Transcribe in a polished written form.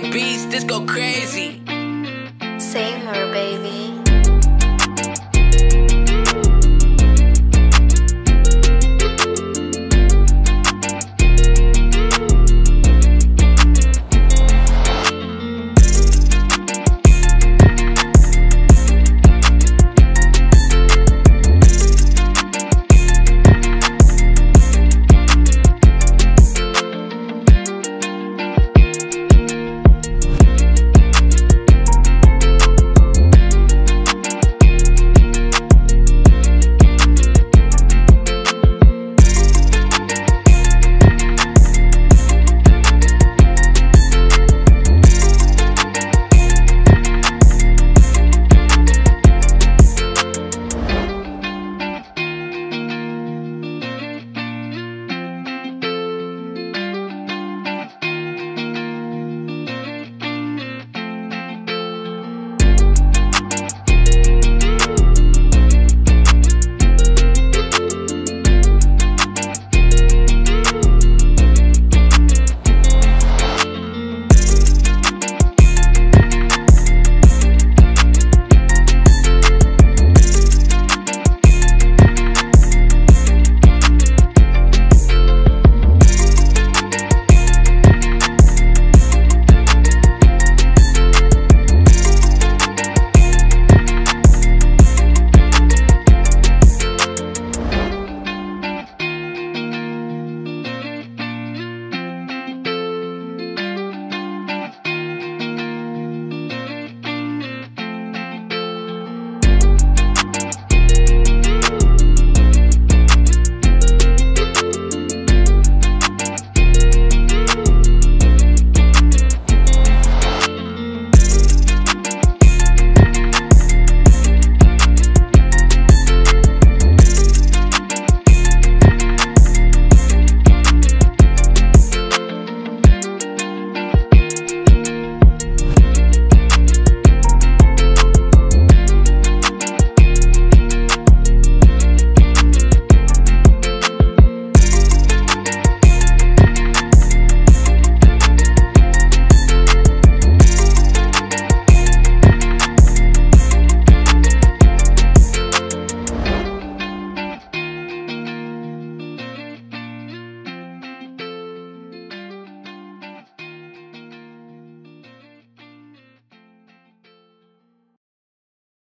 beats, this go crazy.